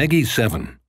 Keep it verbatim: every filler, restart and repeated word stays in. Peggy seven.